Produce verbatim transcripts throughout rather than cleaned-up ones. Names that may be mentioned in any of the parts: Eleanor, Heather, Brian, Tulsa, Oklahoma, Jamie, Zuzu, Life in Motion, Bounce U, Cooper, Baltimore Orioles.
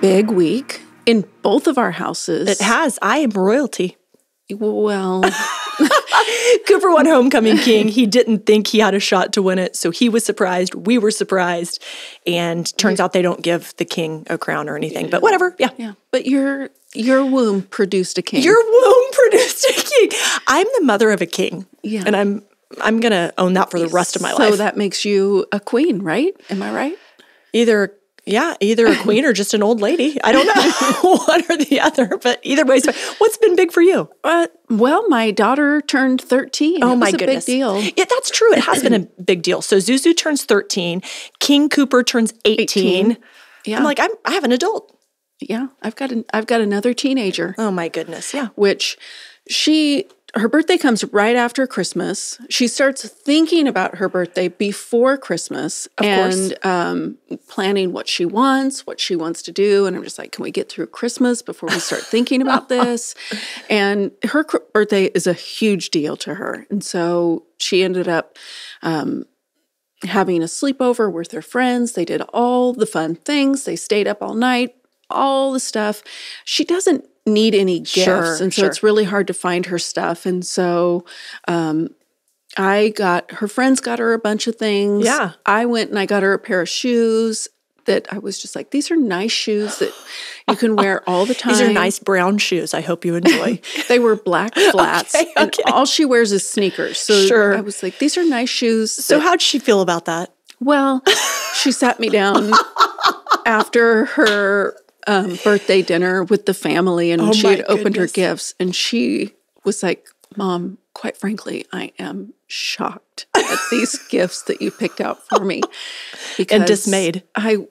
big week in both of our houses. It has. I am royalty. Well, Cooper won homecoming king. He didn't think he had a shot to win it, so he was surprised. We were surprised, and turns out they don't give the king a crown or anything. But whatever, yeah, yeah. But your your womb produced a king. Your womb produced a king. I'm the mother of a king. Yeah, and I'm I'm gonna own that for the rest of my life. So that makes you a queen, right? Am I right? Either. Yeah, either a queen or just an old lady. I don't know one or the other, but either way. So what's been big for you? Uh, well, my daughter turned thirteen. Oh, my goodness. It was a big deal. Yeah, that's true. It has been a big deal. So Zuzu turns thirteen. King Cooper turns eighteen. eighteen. Yeah. I'm like, I'm, I have an adult. Yeah, I've got an, I've got another teenager. Oh, my goodness. Yeah. Which she... Her birthday comes right after Christmas. She starts thinking about her birthday before Christmas, of and course. Um, planning what she wants, what she wants to do. And I'm just like, can we get through Christmas before we start thinking about this? And her birthday is a huge deal to her. And so she ended up um, having a sleepover with her friends. They did all the fun things. They stayed up all night, all the stuff. She doesn't need any gifts, sure, and so sure. It's really hard to find her stuff. And so um, I got, her friends got her a bunch of things. Yeah. I went and I got her a pair of shoes that I was just like, these are nice shoes that you can wear all the time. These are nice brown shoes. I hope you enjoy. They were black flats. okay, okay. And all she wears is sneakers. So sure. I was like, these are nice shoes. So that, how'd she feel about that? Well, she sat me down after her Um, birthday dinner with the family, and oh she had opened goodness. her gifts, and she was like, Mom, quite frankly, I am shocked at these gifts that you picked out for me. And dismayed. I,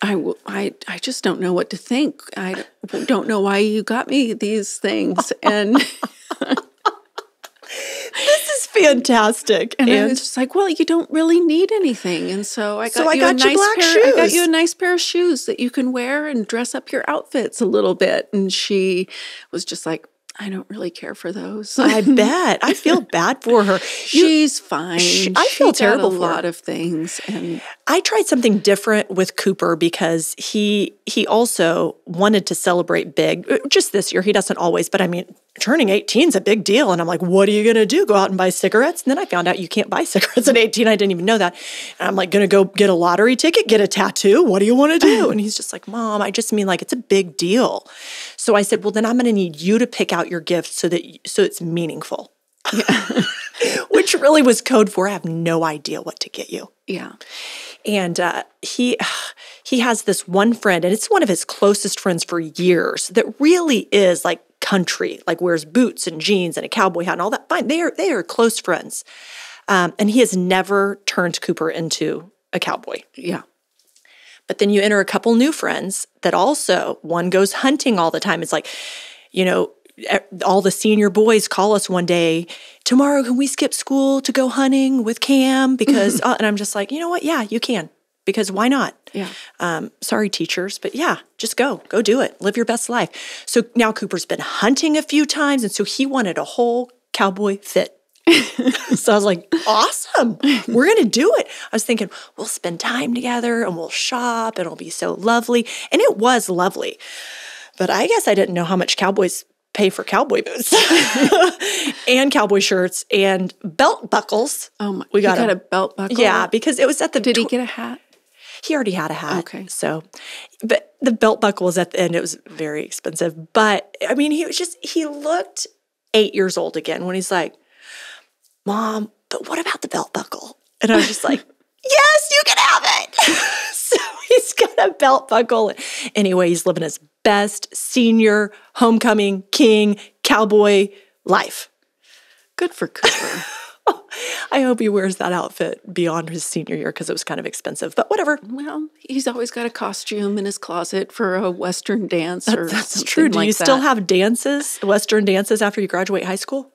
I, I, I just don't know what to think. I don't know why you got me these things. And this is fantastic. And, and I was just like, well, you don't really need anything. And so I got, so I you, got a nice you black pair, shoes. I got you a nice pair of shoes that you can wear and dress up your outfits a little bit. And she was just like, I don't really care for those. I bet. I feel bad for her. She's fine. She, I feel she terrible got a for a lot her. of things. And I tried something different with Cooper because he he also wanted to celebrate big. Just this year, he doesn't always. But I mean, turning eighteen is a big deal. And I'm like, what are you going to do? Go out and buy cigarettes? And then I found out you can't buy cigarettes at eighteen. I didn't even know that. And I'm like, going to go get a lottery ticket, get a tattoo. What do you want to do? And he's just like, Mom, I just mean like it's a big deal. So I said, well, then I'm going to need you to pick out your gift so that so it's meaningful, yeah. Which really was code for I have no idea what to get you. Yeah, and uh, he he has this one friend, and it's one of his closest friends for years. That really is like country, like wears boots and jeans and a cowboy hat and all that. Fine, they are they are close friends, um, and he has never turned Cooper into a cowboy. Yeah. But then you enter a couple new friends that also, one goes hunting all the time. It's like, you know, all the senior boys call us one day, tomorrow, can we skip school to go hunting with Cam? Because, uh, and I'm just like, you know what? Yeah, you can. Because why not? Yeah. Um, sorry, teachers, but yeah, just go. Go do it. Live your best life. So now Cooper's been hunting a few times, and so he wanted a whole cowboy fit. So I was like, awesome. We're going to do it. I was thinking, we'll spend time together and we'll shop and it'll be so lovely. And it was lovely. But I guess I didn't know how much cowboys pay for cowboy boots and cowboy shirts and belt buckles. Oh, my. We got, got a, a belt buckle? Yeah, because it was at the— Did he get a hat? He already had a hat. Okay. So, but the belt buckle was at the end. It was very expensive. But, I mean, he was just, he looked eight years old again when he's like, Mom, but what about the belt buckle? And I was just like, yes, you can have it. So he's got a belt buckle. Anyway, he's living his best senior homecoming king cowboy life. Good for Cooper. I hope he wears that outfit beyond his senior year because it was kind of expensive, but whatever. Well, he's always got a costume in his closet for a Western dance that, or that's something true. Do like you that. still have dances, Western dances after you graduate high school?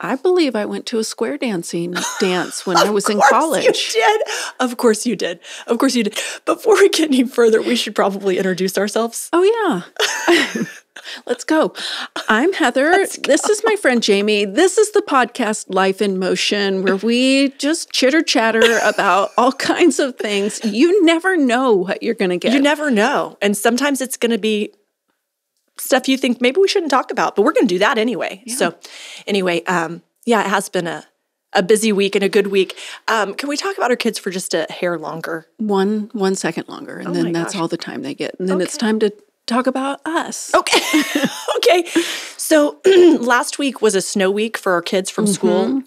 I believe I went to a square dancing dance when I was in college. Of course you did. Of course you did. Of course you did. Before we get any further, we should probably introduce ourselves. Oh, yeah. Let's go. I'm Heather. This is my friend Jamie. This is the podcast Life in Motion, where we just chitter-chatter about all kinds of things. You never know what you're going to get. You never know. And sometimes it's going to be stuff you think maybe we shouldn't talk about, but we're going to do that anyway. Yeah. So anyway, um, yeah, it has been a, a busy week and a good week. Um, can we talk about our kids for just a hair longer? One one second longer, and oh then that's all the time they get. And then okay. It's time to talk about us. Okay. Okay. So last week was a snow week for our kids from mm-hmm. school.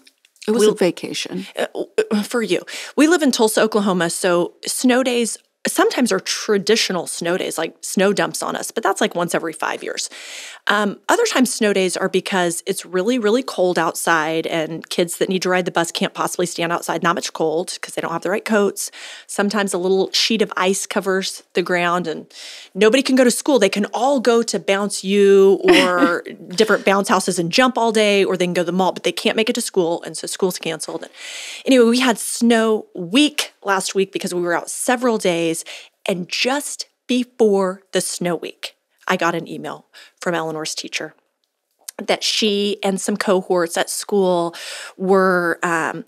It was we'll, a vacation. Uh, for you. We live in Tulsa, Oklahoma, so snow days sometimes are traditional snow days, like snow dumps on us, but that's like once every five years. Um, other times snow days are because it's really, really cold outside and kids that need to ride the bus can't possibly stand outside, not much cold because they don't have the right coats. Sometimes a little sheet of ice covers the ground and nobody can go to school. They can all go to Bounce U or different bounce houses and jump all day, or they can go to the mall, but they can't make it to school, and so school's canceled. Anyway, we had snow week last week because we were out several days. And just before the snow week, I got an email from Eleanor's teacher that she and some cohorts at school were um,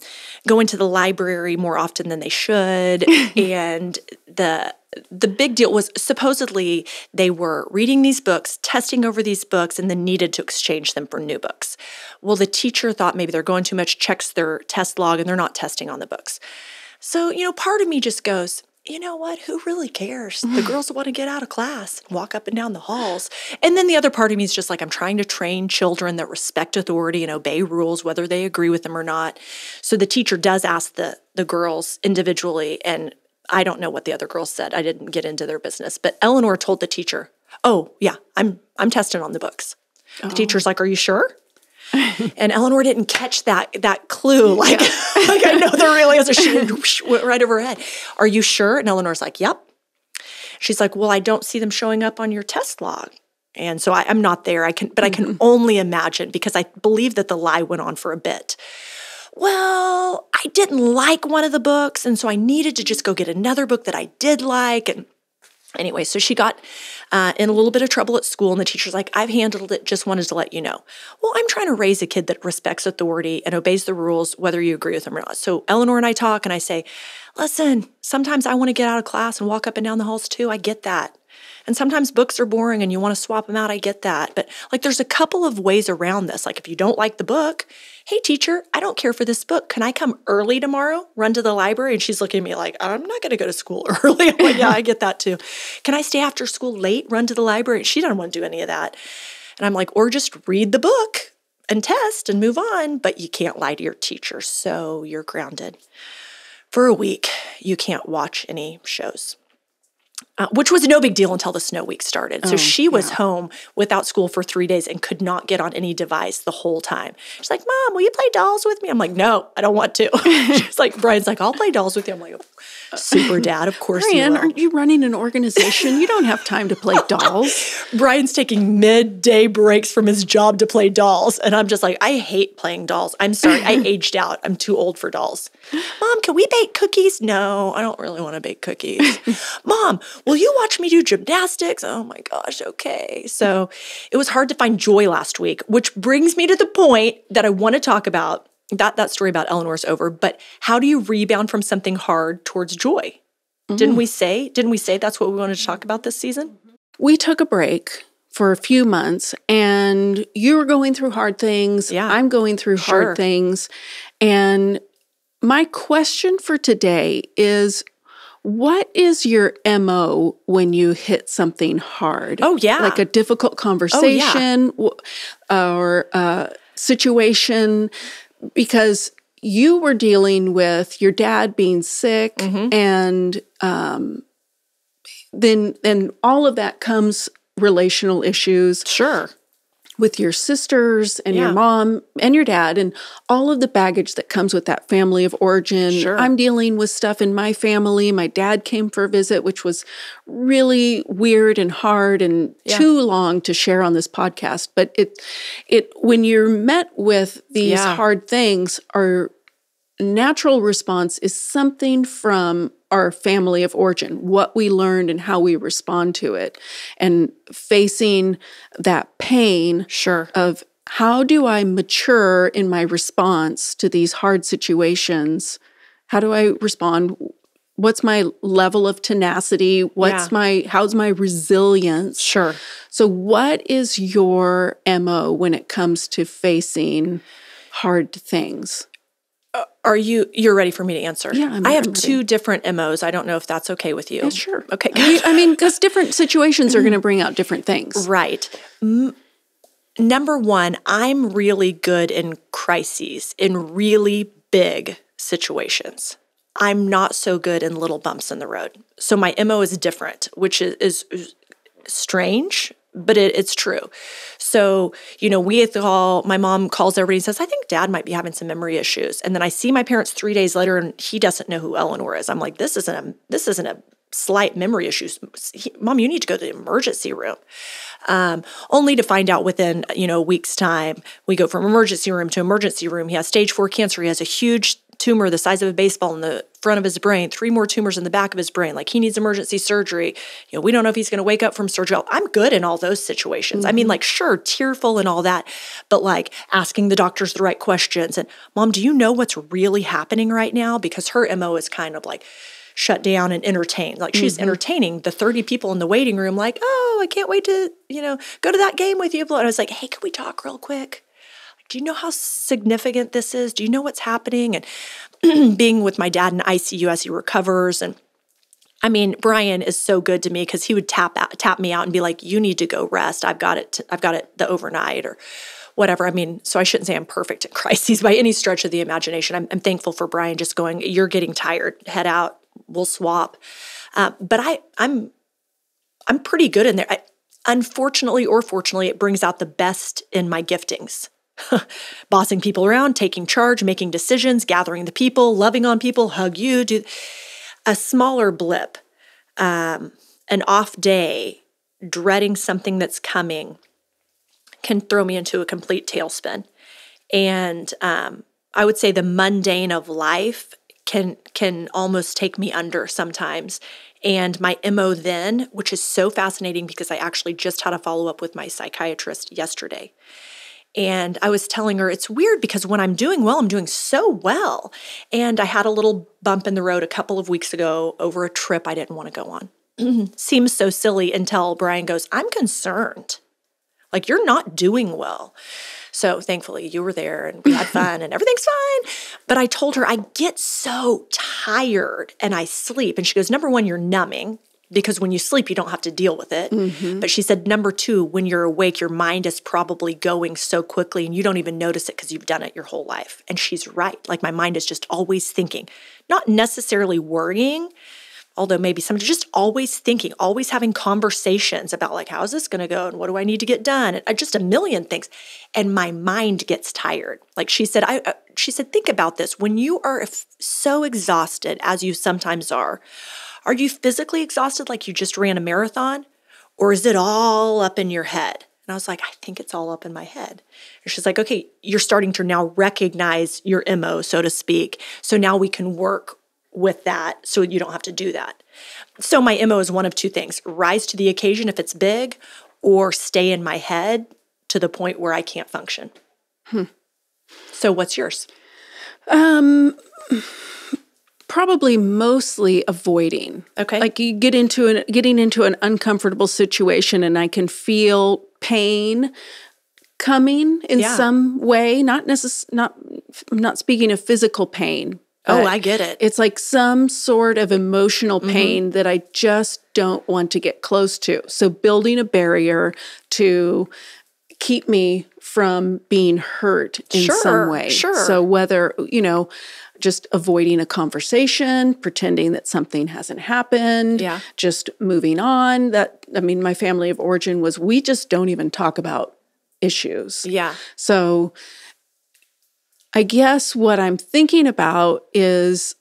going to the library more often than they should. And the the big deal was supposedly they were reading these books, testing over these books, and then needed to exchange them for new books. Well, the teacher thought maybe they're going too much, checks their test log, and they're not testing on the books. So, you know, part of me just goes, you know what, who really cares? The girls want to get out of class and walk up and down the halls. And then the other part of me is just like, I'm trying to train children that respect authority and obey rules, whether they agree with them or not. So the teacher does ask the, the girls individually, and I don't know what the other girls said. I didn't get into their business. But Eleanor told the teacher, oh, yeah, I'm I'm testing on the books. Oh. The teacher's like, are you sure? And Eleanor didn't catch that that clue. Like, yeah. Like I know there really is. She went right over her head. Are you sure? And Eleanor's like, yep. She's like, well, I don't see them showing up on your test log. And so I, I'm not there. I can, but mm-hmm. I can only imagine, because I believe that the lie went on for a bit. Well, I didn't like one of the books, and so I needed to just go get another book that I did like. And anyway, so she got uh, in a little bit of trouble at school, and the teacher's like, I've handled it, just wanted to let you know. Well, I'm trying to raise a kid that respects authority and obeys the rules, whether you agree with them or not. So Eleanor and I talk, and I say, listen, sometimes I want to get out of class and walk up and down the halls too. I get that. And sometimes books are boring and you want to swap them out. I get that. But like, there's a couple of ways around this. Like, if you don't like the book, hey, teacher, I don't care for this book. Can I come early tomorrow, run to the library? And she's looking at me like, I'm not going to go to school early. I'm like, yeah, I get that too. Can I stay after school late, run to the library? She doesn't want to do any of that. And I'm like, or just read the book and test and move on. But you can't lie to your teacher. So you're grounded. For a week, you can't watch any shows. Uh, which was no big deal until the snow week started. So oh, she was yeah. home without school for three days and could not get on any device the whole time. She's like, Mom, will you play dolls with me? I'm like, no, I don't want to. She's like, Brian's like, I'll play dolls with you. I'm like, super dad, of course Brian, you will. Aren't you running an organization? You don't have time to play dolls. Brian's taking midday breaks from his job to play dolls. And I'm just like, I hate playing dolls. I'm sorry. I aged out. I'm too old for dolls. Mom, can we bake cookies? No, I don't really want to bake cookies. Mom, will you watch me do gymnastics? Oh my gosh, okay. So it was hard to find joy last week, which brings me to the point that I want to talk about. That, that story about Eleanor's over, but how do you rebound from something hard towards joy? Mm-hmm. Didn't we say, didn't we say that's what we wanted to talk about this season? We took a break for a few months, and you were going through hard things. Yeah. I'm going through sure. hard things. And my question for today is, what is your M O when you hit something hard? Oh, yeah. Like a difficult conversation oh, yeah. or a situation, because you were dealing with your dad being sick mm-hmm. and um, then and all of that comes relational issues. Sure. with your sisters and yeah. your mom and your dad and all of the baggage that comes with that family of origin. Sure. I'm dealing with stuff in my family. My dad came for a visit, which was really weird and hard and yeah. too long to share on this podcast. But it, it when you're met with these yeah. hard things, our natural response is something from our family of origin, what we learned and how we respond to it, and facing that pain sure. of how do I mature in my response to these hard situations? How do I respond? What's my level of tenacity? What's yeah. my, how's my resilience? Sure. So what is your M O when it comes to facing hard things? Are you, you're ready for me to answer? Yeah, I'm I have I'm two ready. different M Os. I don't know if that's okay with you. Yeah, sure. Okay. Good. I mean, because different situations are going to bring out different things. Right. M Number one, I'm really good in crises, in really big situations. I'm not so good in little bumps in the road. So my M O is different, which is, is, is strange, but it, it's true. So, you know, we at the hall, my mom calls everybody and says, I think dad might be having some memory issues. And then I see my parents three days later and he doesn't know who Eleanor is. I'm like, this isn't a, this isn't a slight memory issue. He, Mom, you need to go to the emergency room. Um, only to find out within, you know, a week's time, we go from emergency room to emergency room. He has stage four cancer. He has a huge tumor the size of a baseball in the front of his brain, three more tumors in the back of his brain. Like, he needs emergency surgery. You know, we don't know if he's going to wake up from surgery. I'm good in all those situations. Mm-hmm. I mean, like, sure, tearful and all that, but like asking the doctors the right questions. And Mom, do you know what's really happening right now? Because her M O is kind of like shut down and entertain. Like, she's mm-hmm. entertaining the thirty people in the waiting room. Like, oh, I can't wait to, you know, go to that game with you. And I was like, hey, can we talk real quick? Do you know how significant this is? Do you know what's happening? And being with my dad in I C U as he recovers. And I mean, Brian is so good to me because he would tap out, tap me out and be like, you need to go rest. I've got it. T I've got it the overnight or whatever. I mean, so I shouldn't say I'm perfect at crises by any stretch of the imagination. I'm, I'm thankful for Brian just going, you're getting tired, head out, we'll swap. Uh, but I, I'm, I'm pretty good in there. I, unfortunately or fortunately, it brings out the best in my giftings. Bossing people around, taking charge, making decisions, gathering the people, loving on people, hug you, do a smaller blip, um, an off day, dreading something that's coming can throw me into a complete tailspin. And um, I would say the mundane of life can can almost take me under sometimes. And my M O then, which is so fascinating because I actually just had a follow-up with my psychiatrist yesterday. And I was telling her, it's weird because when I'm doing well, I'm doing so well. And I had a little bump in the road a couple of weeks ago over a trip I didn't want to go on. Seems so silly until Brian goes, I'm concerned. Like, you're not doing well. So thankfully you were there and we had fun and everything's fine. But I told her, I get so tired and I sleep. And she goes, number one, you're numbing. Because when you sleep, you don't have to deal with it. Mm-hmm. But she said, number two, when you're awake, your mind is probably going so quickly and you don't even notice it because you've done it your whole life. And she's right. Like, my mind is just always thinking, not necessarily worrying, although maybe some, just always thinking, always having conversations about like, how's this going to go? And what do I need to get done? And just a million things. And my mind gets tired. Like she said, I, uh, she said, think about this. When you are f so exhausted as you sometimes are, are you physically exhausted like you just ran a marathon, or is it all up in your head? And I was like, I think it's all up in my head. And she's like, okay, you're starting to now recognize your M O, so to speak. So now we can work with that so you don't have to do that. So my M O is one of two things: rise to the occasion if it's big, or stay in my head to the point where I can't function. Hmm. So what's yours? Um... Probably mostly avoiding. Okay. Like, you get into an, getting into an uncomfortable situation and I can feel pain coming in yeah. some way. Not necess- not, I'm not speaking of physical pain. Oh, I get it. It's like some sort of emotional pain mm-hmm. that I just don't want to get close to. So building a barrier to keep me from being hurt in sure, some way. Sure. So whether, you know, just avoiding a conversation, pretending that something hasn't happened, yeah. just moving on. That I mean, my family of origin was, we just don't even talk about issues. Yeah. So I guess what I'm thinking about is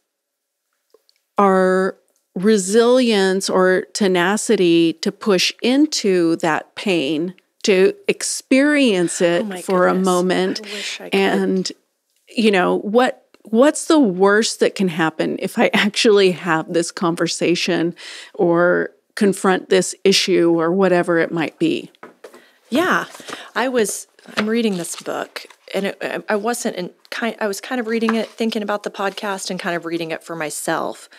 our resilience or tenacity to push into that pain, to experience it oh for goodness. a moment. I wish I could. And, you know, what what's the worst that can happen if I actually have this conversation or confront this issue or whatever it might be? Yeah. I was, I'm reading this book, and it, I wasn't in kind, I was kind of reading it, thinking about the podcast and kind of reading it for myself.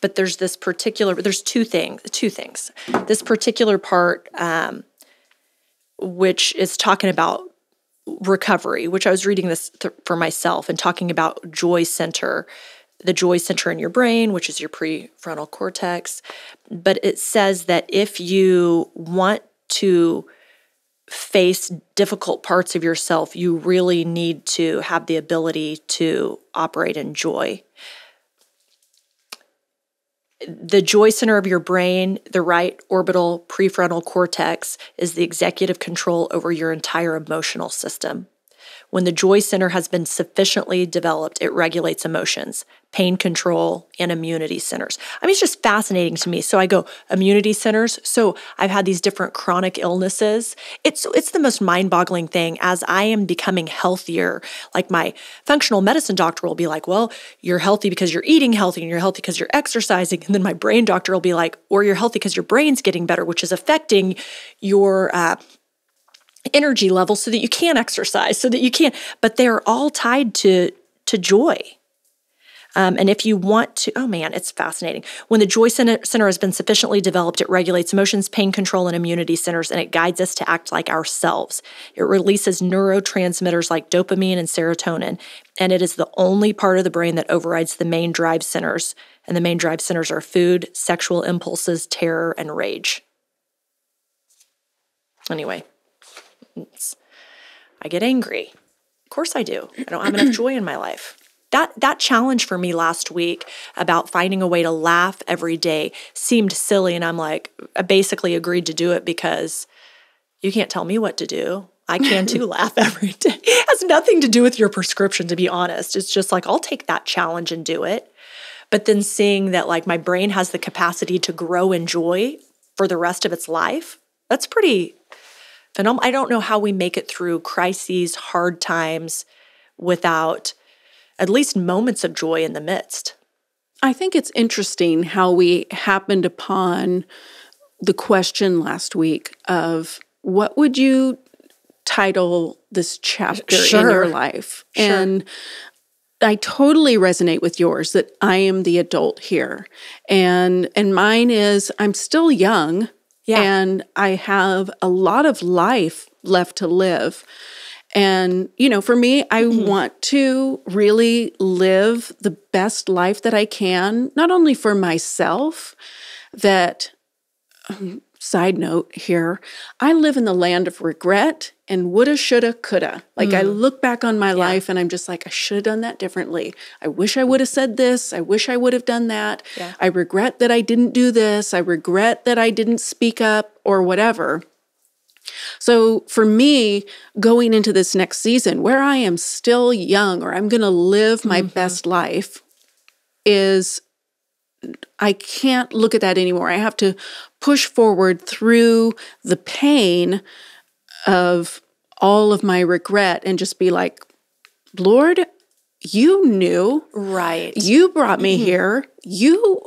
But there's this particular, there's two things, two things. This particular part, um, which is talking about recovery, which I was reading this th for myself and talking about joy center, the joy center in your brain, which is your prefrontal cortex. But it says that if you want to face difficult parts of yourself, you really need to have the ability to operate in joy. The joy center of your brain, the right orbital prefrontal cortex, is the executive control over your entire emotional system. When the joy center has been sufficiently developed, it regulates emotions, pain control, and immunity centers. I mean, it's just fascinating to me. So I go, immunity centers. So I've had these different chronic illnesses. It's, it's the most mind-boggling thing. As I am becoming healthier, like my functional medicine doctor will be like, well, you're healthy because you're eating healthy, and you're healthy because you're exercising. And then my brain doctor will be like, or you're healthy because your brain's getting better, which is affecting your uh, energy level so that you can exercise, so that you can, but they're all tied to, to joy. Um, and if you want to, oh man, it's fascinating. When the joy center has been sufficiently developed, it regulates emotions, pain control, and immunity centers, and it guides us to act like ourselves. It releases neurotransmitters like dopamine and serotonin, and it is the only part of the brain that overrides the main drive centers. And the main drive centers are food, sexual impulses, terror, and rage. Anyway. I get angry. Of course I do. I don't have enough joy in my life. That that challenge for me last week about finding a way to laugh every day seemed silly, and I'm like, I basically agreed to do it because you can't tell me what to do. I can too laugh every day. It has nothing to do with your prescription, to be honest. It's just like, I'll take that challenge and do it. But then seeing that like my brain has the capacity to grow in joy for the rest of its life, that's pretty And I don't know how we make it through crises, hard times, without at least moments of joy in the midst. I think it's interesting how we happened upon the question last week of what would you title this chapter sure. in your life? Sure. And I totally resonate with yours, that I am the adult here. And, and mine is, I'm still young. Yeah. And I have a lot of life left to live. And, you know, for me, I mm-hmm. want to really live the best life that I can, not only for myself, that, um, side note here, I live in the land of regret and woulda, shoulda, coulda. Like mm. I look back on my yeah. life and I'm just like, I should have done that differently. I wish I would have said this. I wish I would have done that. Yeah. I regret that I didn't do this. I regret that I didn't speak up or whatever. So for me, going into this next season where I am still young, or I'm going to live my mm-hmm. best life, is I can't look at that anymore. I have to push forward through the pain of all of my regret and just be like, Lord, you knew. Right. You brought me mm-hmm. here. You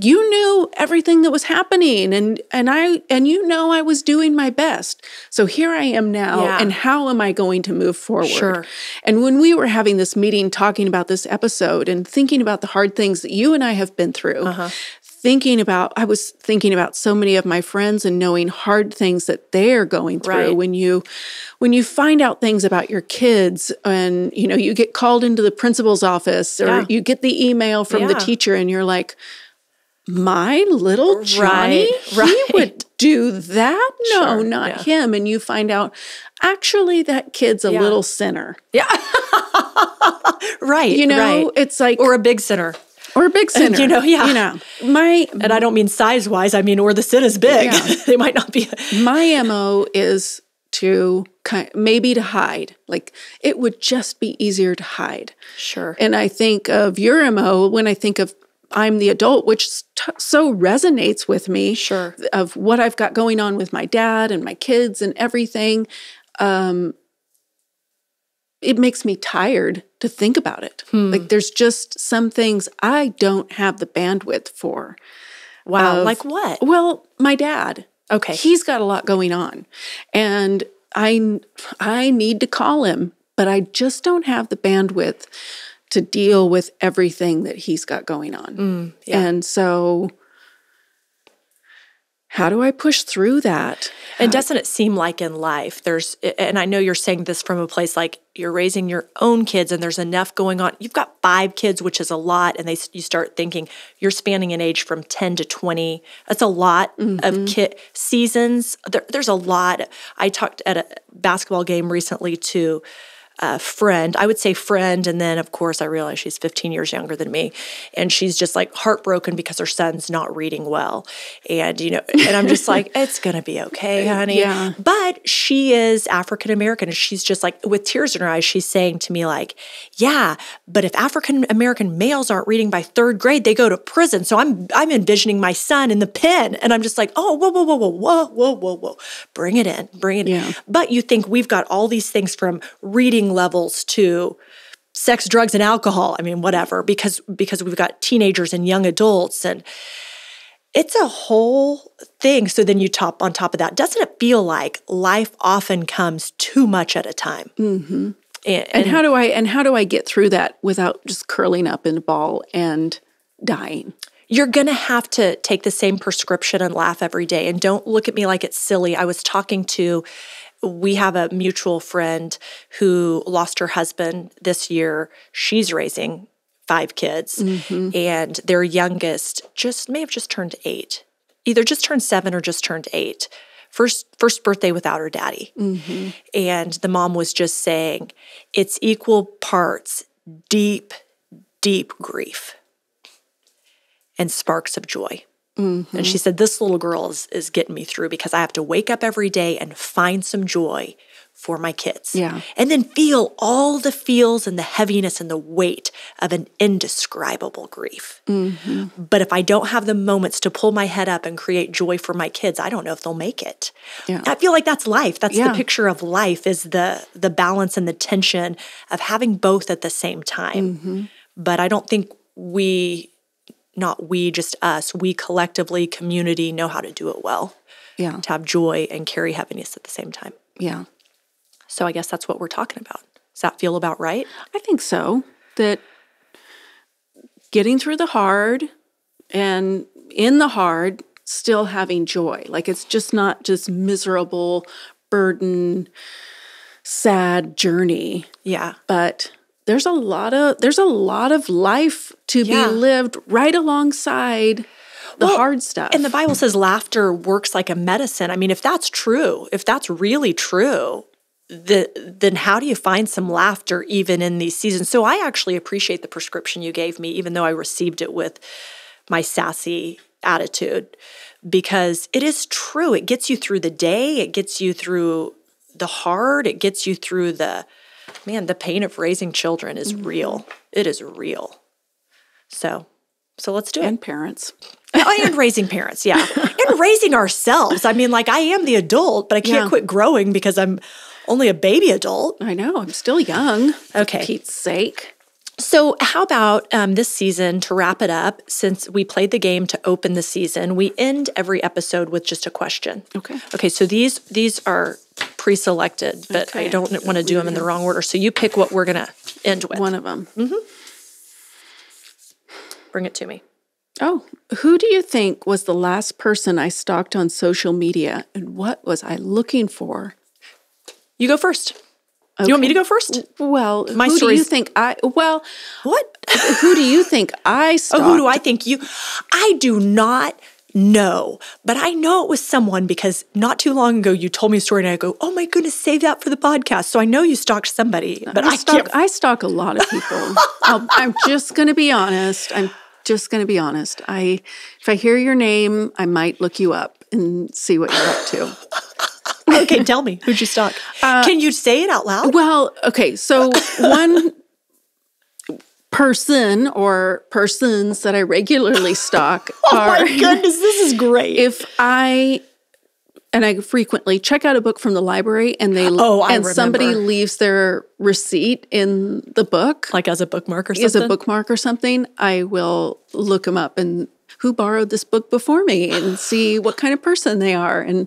you knew everything that was happening, and and I and you know I was doing my best. So here I am now, yeah. and how am I going to move forward? Sure. And when we were having this meeting talking about this episode and thinking about the hard things that you and I have been through, uh-huh. thinking about, I was thinking about so many of my friends and knowing hard things that they're going through. Right. When you, when you find out things about your kids, and you know, you get called into the principal's office, or yeah. you get the email from yeah. the teacher, and you're like, my little Johnny, right, right. he would do that? No, sure, not yeah. him. And you find out, actually, that kid's a yeah. little sinner. Yeah. right. You know, right. it's like, or a big sinner. Or a big sinner, and, you know, yeah. You know, my, and I don't mean size-wise, I mean, or the sin is big. Yeah. They might not be. My M O is to kind, maybe to hide. Like it would just be easier to hide. Sure. And I think of your M O when I think of I'm the adult, which t so resonates with me. Sure. Of what I've got going on with my dad and my kids and everything. Um, it makes me tired to think about it. Hmm. Like there's just some things I don't have the bandwidth for. Wow. Of, like what? Well, my dad. Okay. He's got a lot going on. And I, I need to call him, but I just don't have the bandwidth to deal with everything that he's got going on. Mm, yeah. And so how do I push through that? And doesn't it seem like in life there's, and I know you're saying this from a place like you're raising your own kids and there's enough going on. You've got five kids, which is a lot. And they, you start thinking you're spanning an age from ten to twenty. That's a lot mm-hmm. of kid seasons. There, there's a lot. I talked at a basketball game recently to a friend. I would say friend. And then of course I realized she's fifteen years younger than me. And she's just like heartbroken because her son's not reading well. And, you know, and I'm just like, it's going to be okay, honey. Yeah. But she is African-American. And she's just like, with tears in her eyes, she's saying to me like, yeah, but if African-American males aren't reading by third grade, they go to prison. So I'm, I'm envisioning my son in the pen. And I'm just like, oh, whoa, whoa, whoa, whoa, whoa, whoa, whoa, whoa. Bring it in, bring it yeah. in. But you think we've got all these things from reading levels to sex, drugs, and alcohol. I mean, whatever, because because we've got teenagers and young adults, and it's a whole thing. So then you top on top of that. Doesn't it feel like life often comes too much at a time? Mm-hmm. And, and, and how do I and how do I get through that without just curling up in a ball and dying? You're going to have to take the same prescription and laugh every day. And don't look at me like it's silly. I was talking to. We have a mutual friend who lost her husband this year. She's raising five kids, mm-hmm. and their youngest just may have just turned eight, either just turned seven or just turned eight. First, first birthday without her daddy. Mm-hmm. And the mom was just saying, it's equal parts deep, deep grief and sparks of joy. Mm-hmm. And she said, this little girl is, is getting me through because I have to wake up every day and find some joy for my kids. Yeah. And then feel all the feels and the heaviness and the weight of an indescribable grief. Mm-hmm. But if I don't have the moments to pull my head up and create joy for my kids, I don't know if they'll make it. Yeah. I feel like that's life. That's yeah. the picture of life is the, the balance and the tension of having both at the same time. Mm-hmm. But I don't think we... Not we, just us. We collectively, community, know how to do it well. Yeah. To have joy and carry happiness at the same time. Yeah. So I guess that's what we're talking about. Does that feel about right? I think so. That getting through the hard and in the hard, still having joy. Like it's just not just miserable, burden, sad journey. Yeah. But... There's a lot of there's a lot of life to yeah. be lived right alongside the well, hard stuff. And the Bible says laughter works like a medicine. I mean, if that's true, if that's really true, the, then how do you find some laughter even in these seasons? So I actually appreciate the prescription you gave me, even though I received it with my sassy attitude, because it is true. It gets you through the day. It gets you through the hard. It gets you through the Man, the pain of raising children is real. It is real. So, so let's do it. And parents. And raising parents, yeah. And raising ourselves. I mean, like I am the adult, but I can't yeah. quit growing because I'm only a baby adult. I know. I'm still young. Okay. For Pete's sake. So how about um, this season, to wrap it up, since we played the game to open the season, we end every episode with just a question. Okay. Okay, so these these are pre-selected, but okay. I don't want to do them in the wrong order. So you pick what we're going to end with. One of them. Mm-hmm. Bring it to me. Oh, who do you think was the last person I stalked on social media, and what was I looking for? You go first. Okay. You want me to go first? Well, My who stories. do you think I, well, what? Who do you think I stalked? Oh, who do I think you, I do not know, but I know it was someone because not too long ago you told me a story and I go, oh my goodness, save that for the podcast. So I know you stalked somebody, but I, I stalk, can't. I stalk a lot of people. I'll, I'm just going to be honest. I'm just going to be honest. I, if I hear your name, I might look you up and see what you're up to. Okay, tell me. Who'd you stalk? Uh, Can you say it out loud? Well, okay. So one person or persons that I regularly stalk oh are... Oh my goodness, this is great. If I... And I frequently check out a book from the library and they oh, I and remember. somebody leaves their receipt in the book. Like as a bookmark or something? As a bookmark or something. I will look them up and who borrowed this book before me and see what kind of person they are. And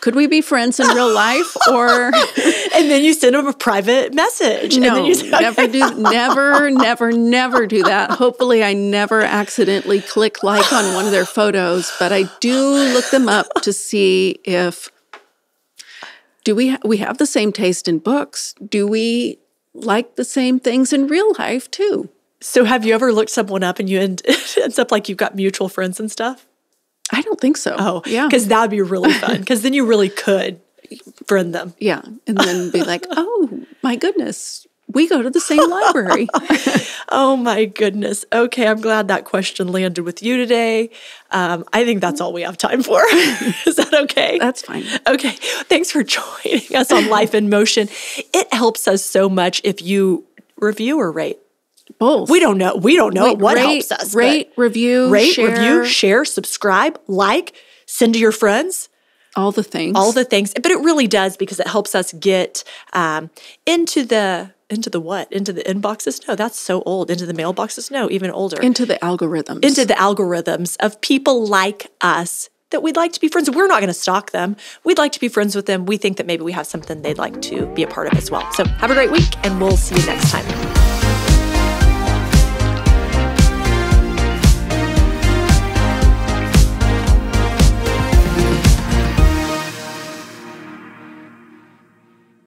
could we be friends in real life or... And then you send them a private message. No, and then you say, never okay. do, never, never, never do that. Hopefully I never accidentally click like on one of their photos, but I do look them up to see if, do we, ha we have the same taste in books? Do we like the same things in real life too? So have you ever looked someone up and you end, ends up like you've got mutual friends and stuff? I don't think so. Oh, yeah. Because that'd be really fun. Because then you really could friend them. Yeah. And then be like, oh, my goodness, we go to the same library. Oh, my goodness. Okay. I'm glad that question landed with you today. Um, I think that's all we have time for. Is that okay? That's fine. Okay. Thanks for joining us on Life in Motion. It helps us so much if you review or rate. Both. We don't know. We don't know Wait, what rate, helps us. Rate, review, rate, share. review, share, subscribe, like, send to your friends. All the things. All the things. But it really does because it helps us get um, into the into the what? Into the inboxes? No, that's so old. Into the mailboxes? No, even older. Into the algorithms. Into the algorithms of people like us that we'd like to be friends with. We're not going to stalk them. We'd like to be friends with them. We think that maybe we have something they'd like to be a part of as well. So have a great week, and we'll see you next time.